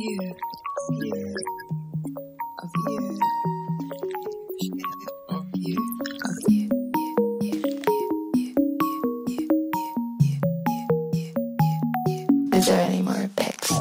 Is there any more pics? Is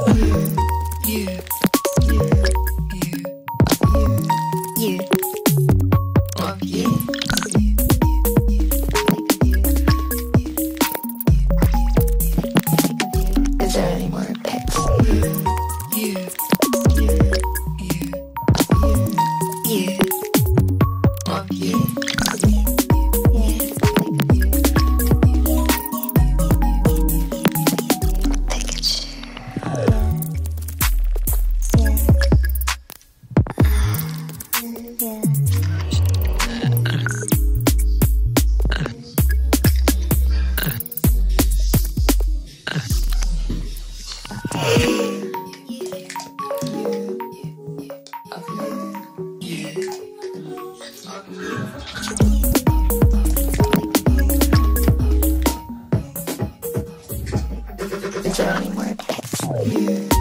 there any more?